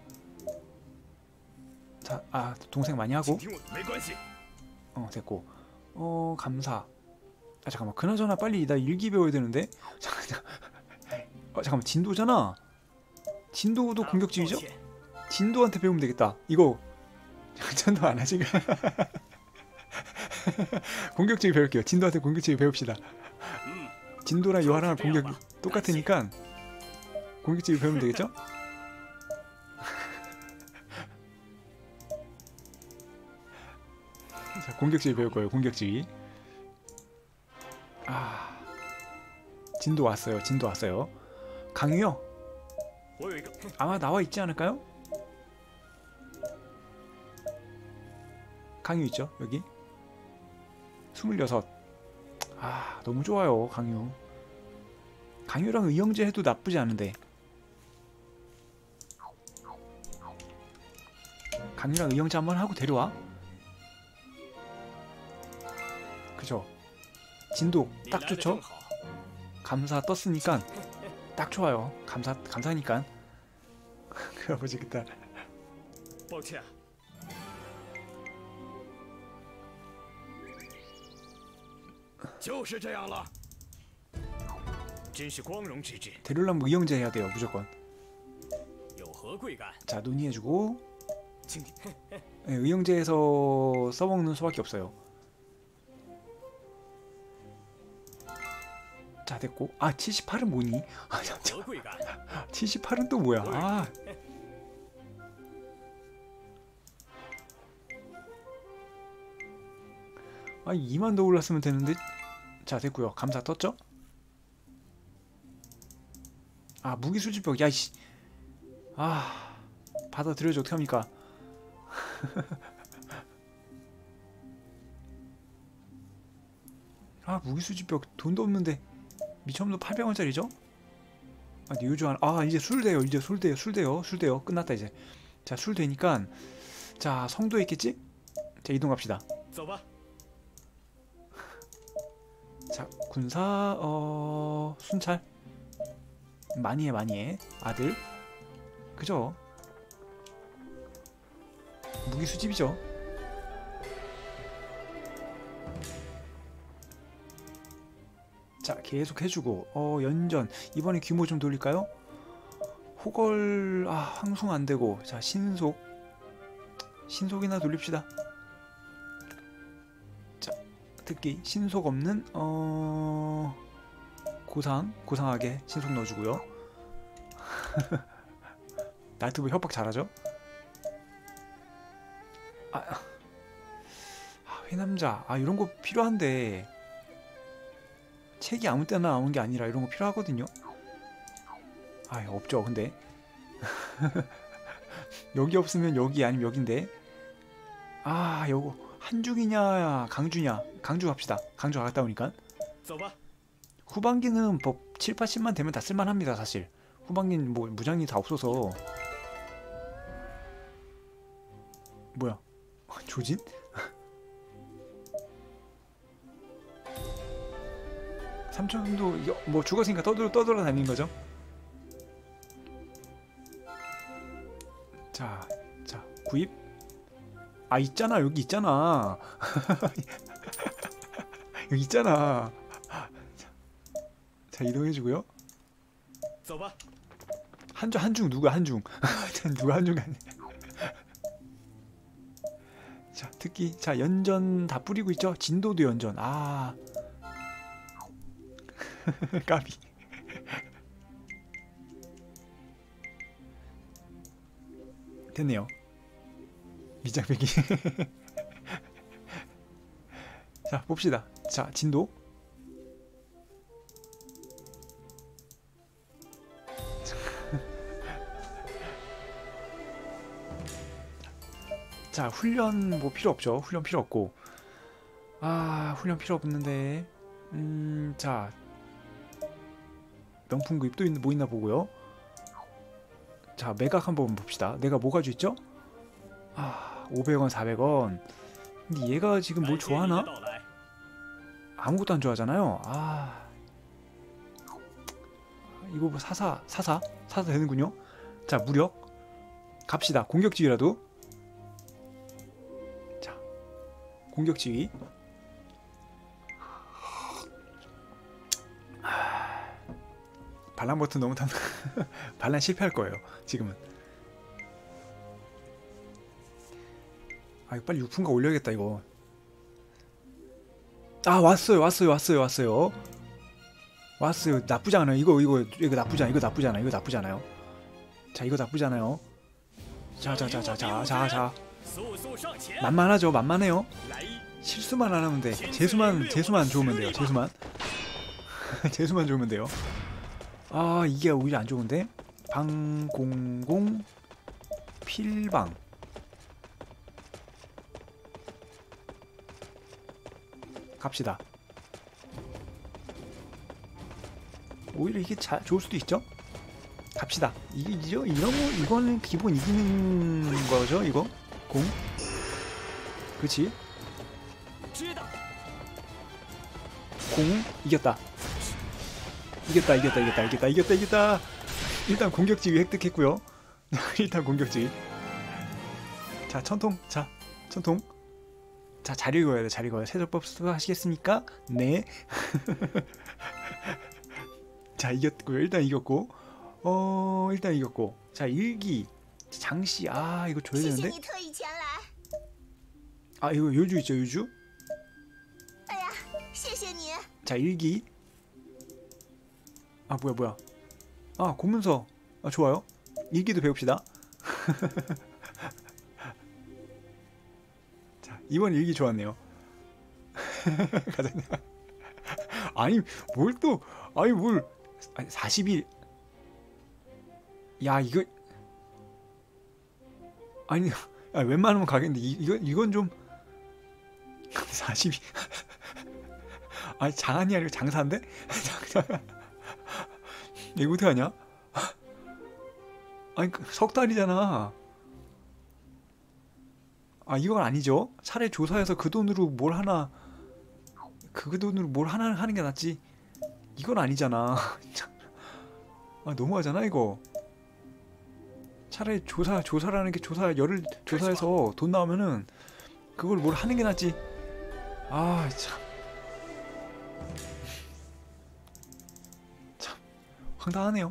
자, 아, 동생 많이 하고. 됐고. 감사. 아, 잠깐만, 그나저나 빨리 나 일기 배워야 되는데. 잠깐만, 진도잖아. 진도도 공격지휘죠? 진도한테 배우면 되겠다. 이거 장전도 안 하시가. 공격지기 배울게요. 진도한테 공격지기 배웁시다. 진도랑 요하랑 공격이 똑같으니까 공격지기 배우면 되겠죠? 자, 공격지기 배울 거예요. 공격지기. 아, 진도 왔어요. 진도 왔어요. 강유요? 아마 나와 있지 않을까요? 강유 있죠? 여기 26. 아, 너무 좋아요. 강유. 강유랑 의영자 해도 나쁘지 않은데. 강유랑 의영자 한번 하고 데려와. 그죠? 진도 딱 좋죠? 감사 떴으니까 딱 좋아요. 감사니까. 그러보지겠다. 데려오려면 의영자 해야 돼요, 무조건. 자, 논의해주고. 네, 의영자에서 써먹는 수밖에 없어요. 자, 됐고. 아, 78은 뭐니? 아, 잠깐. 78은 또 뭐야? 아. 아니, 2만 더 올랐으면 되는데. 자, 됐고요. 감사 떴죠? 아, 무기 수집벽. 야, 씨. 아, 받아들여야지. 어떡합니까? 아, 무기 수집벽. 돈도 없는데. 미첨도 800원짜리죠? 아, 요주한. 아, 이제 술 돼요. 이제 술 돼요. 술 돼요. 술 돼요. 끝났다, 이제. 자, 술 되니까. 자, 성도에 있겠지? 자, 이동 갑시다. 자, 군사, 순찰. 많이 해, 많이 해. 아들. 그죠? 무기 수집이죠? 자, 계속 해주고. 연전. 이번에 규모 좀 돌릴까요? 호걸, 아, 황송 안 되고. 자, 신속. 신속이나 돌립시다. 특히 신속 없는 고상하게 신속 넣어주고요. 나트브 협박 잘하죠? 회남자. 아, 이런 거 필요한데 책이 아무 때나 나오는 게 아니라 이런 거 필요하거든요. 아, 없죠. 근데 여기 없으면 여기 아니면 여긴데. 아, 요거 한중이냐 강주냐. 강주 갑시다. 강주 갔다 오니까. 후반기는 법 7, 80만 되면 다 쓸만합니다. 사실 후반기는 뭐 무장이 다 없어서. 뭐야, 조진? 삼촌도 뭐 죽었으니까 떠돌아다니는 거죠. 자, 구입. 아, 있잖아. 여기 있잖아. 여기 있잖아. 자, 이동해주고요. 한중 누가 한중. 누가 한중 아니야. 자, 특히 자, 연전 다 뿌리고 있죠. 진도도 연전. 아. 까비. 됐네요. 미장배기. 자, 봅시다. 자, 진도. 자, 훈련 뭐 필요 없죠. 훈련 필요 없고. 아, 훈련 필요 없는데. 자, 명품 구입도 뭐 있나 보고요. 자, 매각 한번 봅시다. 내가 뭐 가지고 있죠? 아, 500원, 400원. 근데 얘가 지금 뭘 좋아하나? 아무것도 안 좋아하잖아요. 아, 이거 뭐 사사 되는군요. 자, 무력 갑시다. 공격지휘라도. 자, 공격지휘. 반란 버튼 너무 탐나. 반란 실패할 거예요, 지금은. 아 빨리 6분가 올려야겠다 이거. 아 왔어요. 나쁘지 않아요. 이거 나쁘지 않아. 이거 나쁘지 않아요. 자 이거 나쁘지 않아요. 자. 만만하죠. 만만해요. 실수만 안 하면 돼. 재수만 좋으면 돼요. 재수만 좋으면 돼요. 아 이게 오히려 안 좋은데. 방공공 필방. 갑시다. 오히려 이게 좋을 수도 있죠. 갑시다. 이게죠? 이거는 기본 이기는 거죠. 이거 공. 그렇지. 공 이겼다. 이겼다. 일단 공격지위 획득했고요. 일단 공격지위. 자 천통. 자 잘 읽어야 돼. 세조법 수하시겠습니까? 네. 자 이겼고요. 일단 이겼고. 자 일기 장씨. 아 이거 줘야 되는데. 아 이거 요주 있죠. 요주. 자 일기. 아 뭐야. 아 고문서. 아 좋아요. 일기도 배웁시다. 자 이번 일기 좋았네요. 가장 아니 뭘 또 아니 뭘 40일 야 이거 아니 야, 웬만하면 가겠는데 이건 좀 40일 아니 장안이 아니고 장사인데? 이거 어떻게 하냐? 아니 석 달이잖아. 아 이건 아니죠. 차라리 조사해서 그 돈으로 뭘 하나 하는 게 낫지. 이건 아니잖아. 아 너무하잖아 이거. 차라리 조사라는 게 조사 열을 조사해서 돈 나오면은 그걸 뭘 하는 게 낫지. 아 참. 황당하네요.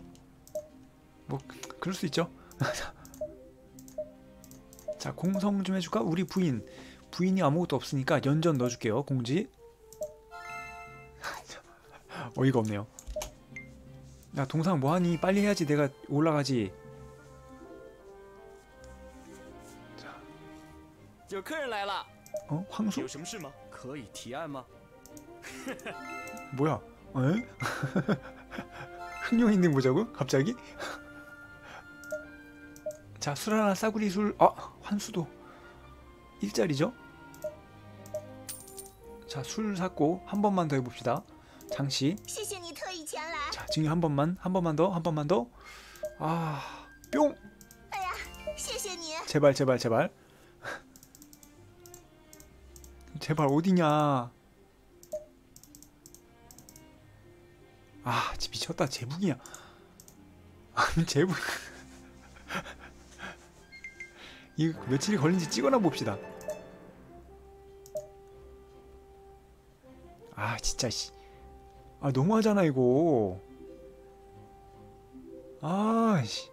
뭐 그럴 수 있죠. 자 공성 좀 해줄까? 우리 부인이 아무것도 없으니까 연전 넣어줄게요. 공지. 어이가 없네요. 야 동상 뭐하니? 빨리 해야지 내가 올라가지. 자. 어? 황수? 뭐야? 에? 흑룡 인생 보자고? 갑자기? 자, 술 하나 싸구리 술. 아, 환수도 일자리죠? 자, 술 샀고 한 번만 더 해봅시다. 장씨. 자, 지금 한 번만 더. 아, 뿅. 제발. 제발 어디냐? 아, 미쳤다. 제북이야. 아니, 제북. 이거 며칠이 걸린지 찍어놔 봅시다. 아, 진짜 씨. 아, 너무하잖아, 이거. 아, 씨.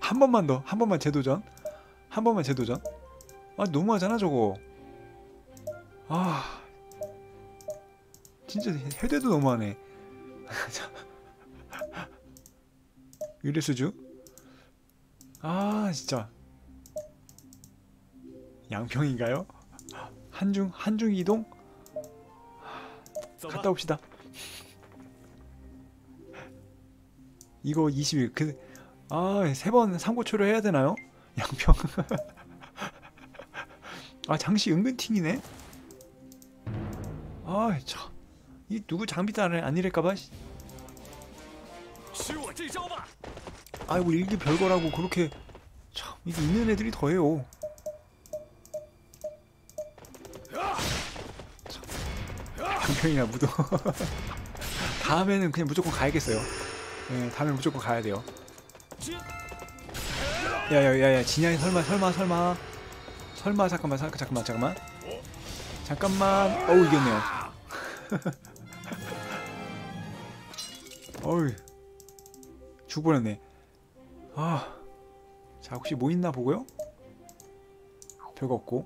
한 번만 재도전. 아, 너무하잖아, 저거. 아. 진짜 해대도 너무하네. 유래수주. 아 진짜 양평인가요? 한중 이동 갔다 옵시다. 이거 20일 그 아 세 번 상고초를 해야 되나요? 양평. 아 장씨 은근 팅이네. 아 참. 이 누구 장비도 안 이럴까봐. 아이고 일기 별거라고 그렇게 참 이게 있는 애들이 더해요. 양평이나 무도. 다음에는 그냥 무조건 가야겠어요. 네, 다음에 무조건 가야 돼요. 야야야야 진양이 설마 잠깐만 어우 이겼네요. 어이 죽어버렸네. 아, 자 혹시 뭐 있나 보고요. 별거 없고.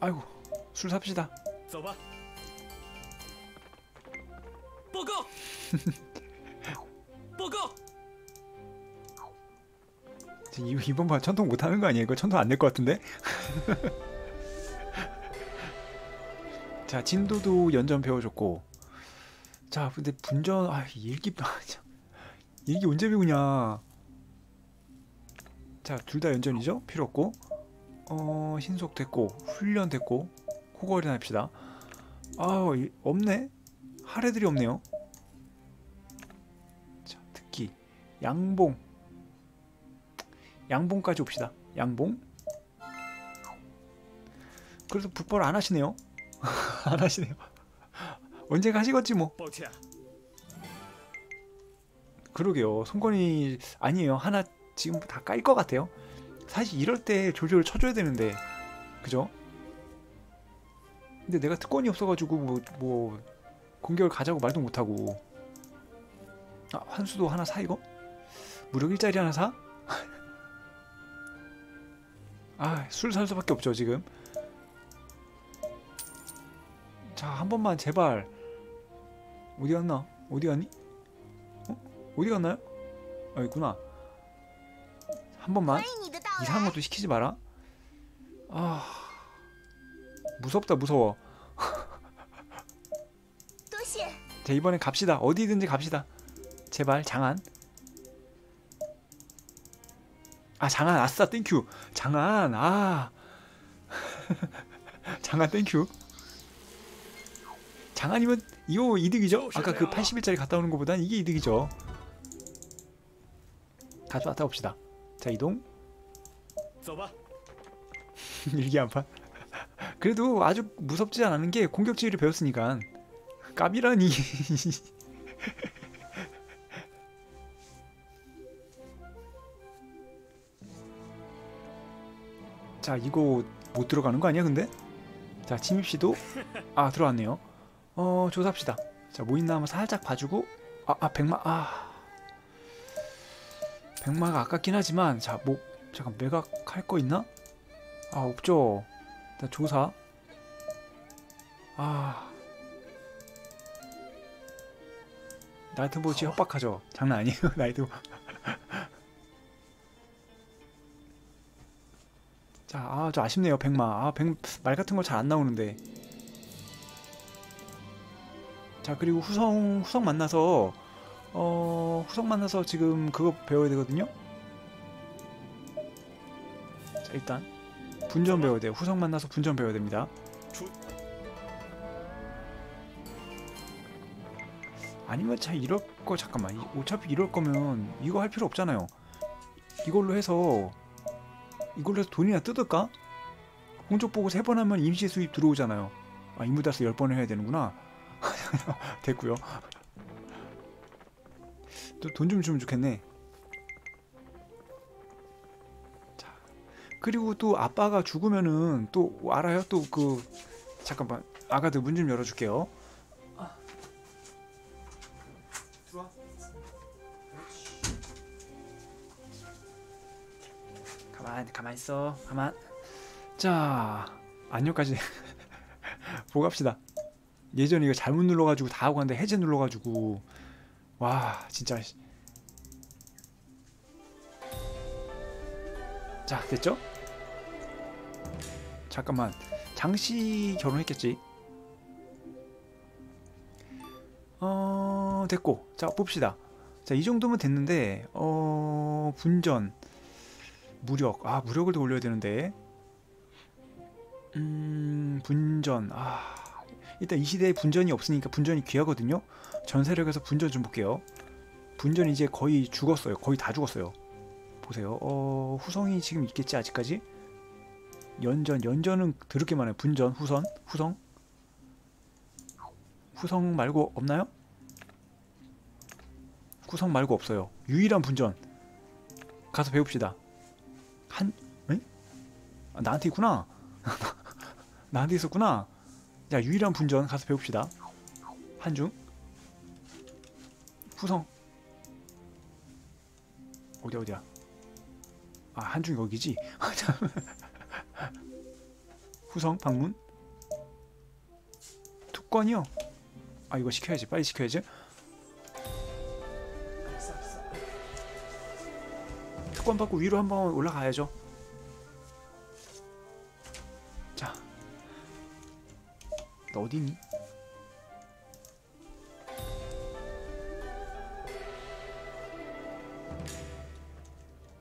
아이고, 술 삽시다. 써봐. 보고. 보고. 이번 판 천통 못 하는 거 아니야? 이거 천통 안 낼 것 같은데? 자, 진도도 연전 배워줬고. 자, 근데 분전, 아, 일기, 일기 언제 배우냐? 자, 둘 다 연전이죠? 필요 없고. 신속 됐고, 훈련 됐고, 코걸이나 합시다. 아우, 없네? 할 애들이 없네요. 자, 특기. 양봉. 양봉까지 옵시다. 양봉. 그래서 북벌 안 하시네요. 안 하시네요. 언젠가 하시겠지 뭐. 그러게요. 손권이 아니에요. 하나 지금 다 깔 것 같아요. 사실 이럴 때 조조를 쳐줘야 되는데, 그죠? 근데 내가 특권이 없어가지고 뭐 공격을 가자고 말도 못하고. 아, 한수도 하나 사. 이거 무력 일자리 하나 사? 아, 술 살 수밖에 없죠 지금. 자, 한 번만 제발. 어디 갔나? 어디 갔니? 어? 어디 갔나요? 아, 있구나. 한 번만. 이상한 것도 시키지 마라. 아, 무섭다. 무서워. 자, 이번엔 갑시다. 어디든지 갑시다. 제발 장안. 아, 장안. 아싸, 땡큐. 장안. 아. 장안 땡큐. 장안이면 이거 이득이죠? 아까 그 80일짜리 갔다 오는 것보단 이게 이득이죠. 가져왔다 봅시다. 자, 이동. 일기 한 판. 그래도 아주 무섭지 않은 게 공격지휘를 배웠으니까. 까비라니. 자, 이거 못 들어가는 거 아니야 근데? 자, 침입시도. 아, 들어왔네요. 조사합시다. 자, 뭐 있나 한번 살짝 봐주고. 아, 백마. 아, 백마가 아깝긴 하지만. 자, 뭐 잠깐 매각할 거 있나? 아, 없죠. 일단 조사. 아, 나이트보지 협박하죠. 장난 아니에요. 나이트. 자, 아, 저 아쉽네요. 백마. 아, 말 같은 거 잘 안 나오는데. 자, 그리고 후성 만나서 지금 그거 배워야 되거든요. 자, 일단 분전 배워야 돼요. 후성 만나서 분전 배워야 됩니다. 아니면 참 이럴 거. 잠깐만. 어차피 이럴 거면 이거 할 필요 없잖아요. 이걸로 해서 돈이나 뜯을까? 공적 보고 3번 하면 임시 수입 들어오잖아요. 아, 임무다스 10번을 해야 되는구나. 됐고요. 또 돈 좀 주면 좋겠네. 자, 그리고 또 아빠가 죽으면은 또 알아요? 또 그 잠깐만, 아가들 문 좀 열어줄게요. 들어와. 가만 있어. 가만. 자, 안녕까지. 보고 갑시다. 예전에 이거 잘못 눌러가지고 다 하고 왔는데 해제 눌러가지고. 와, 진짜. 자, 됐죠? 잠깐만. 장씨 결혼했겠지? 됐고. 자, 봅시다. 자, 이 정도면 됐는데. 분전, 무력. 아, 무력을 더 올려야 되는데. 분전. 아, 일단 이 시대에 분전이 없으니까 분전이 귀하거든요. 전세력에서 분전 좀 볼게요. 분전 이제 거의 죽었어요. 거의 다 죽었어요. 보세요. 후성이 지금 있겠지 아직까지? 연전은 더럽게 많아요. 분전, 후성 말고 없나요? 후성 말고 없어요. 유일한 분전. 가서 배웁시다. 에? 아, 나한테 있구나. 나한테 있었구나. 자, 유일한 분전 가서 배웁시다. 한중. 후성. 어디야. 아, 한중 여기지? 후성 방문? 특권이요? 아, 이거 시켜야지. 빨리 시켜야지. 특권 받고 위로 한번 올라가야죠. 자, 너 어디니?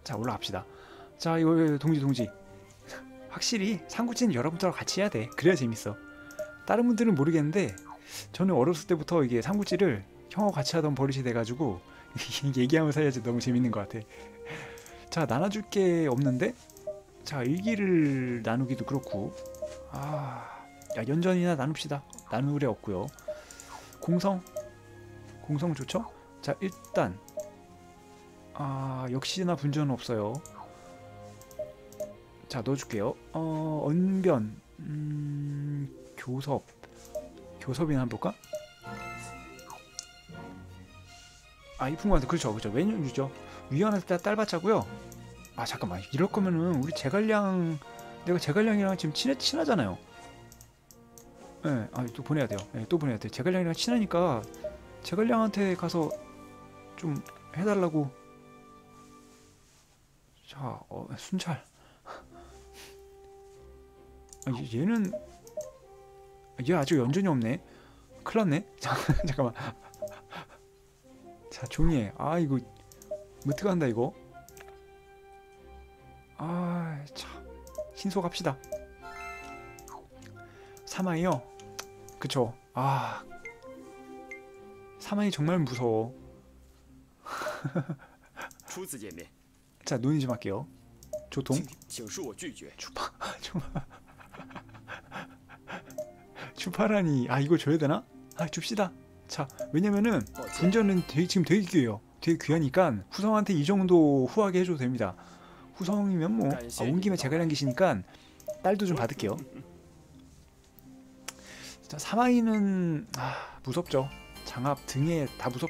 자, 올라갑시다. 자, 이거 동지 확실히 상구치는 여러분들하고 같이 해야 돼. 그래야 재밌어. 다른 분들은 모르겠는데 저는 어렸을 때부터 이게 상구치를 형하고 같이 하던 버릇이 돼가지고 얘기하면서 해야지 너무 재밌는 것 같아. 자, 나눠줄 게 없는데? 자, 일기를 나누기도 그렇고. 아, 야, 연전이나 나눕시다. 나누래 없고요. 공성 좋죠? 자, 일단 아, 역시나 분전은 없어요. 자, 넣어줄게요. 언변, 교섭이나 한번 볼까? 아, 이풍구한테 그렇죠. 왜냐면 유죠. 위원한테 딸 받자고요. 아, 잠깐만. 이럴 거면은 우리 제갈량, 내가 제갈량이랑 지금 친하잖아요. 예, 네, 아, 또 보내야 돼요. 예, 네, 또 보내야 돼. 제갈량이랑 친하니까 제갈량한테 가서 좀 해달라고. 자, 순찰. 아, 얘는 얘 아직 연전이 없네. 큰일났네. 잠깐만. 자, 종이에. 아, 이거 어떡한다 이거. 아, 참. 신속합시다. 사마이요. 그쵸. 아, 사마이 정말 무서워. 자, 논의 좀 할게요. 조통. 주파. 주파라니. 아, 이거 줘야 되나? 아, 줍시다. 자, 왜냐면은 분전은 지금 되게 귀해요. 되게 귀하니까 후성한테 이 정도 후하게 해줘도 됩니다. 후성이면 뭐, 아, 온 김에 제갈량 계시니까 딸도 좀 받을게요. 자, 사마이는 아, 무섭죠. 장압 등에 다 무섭.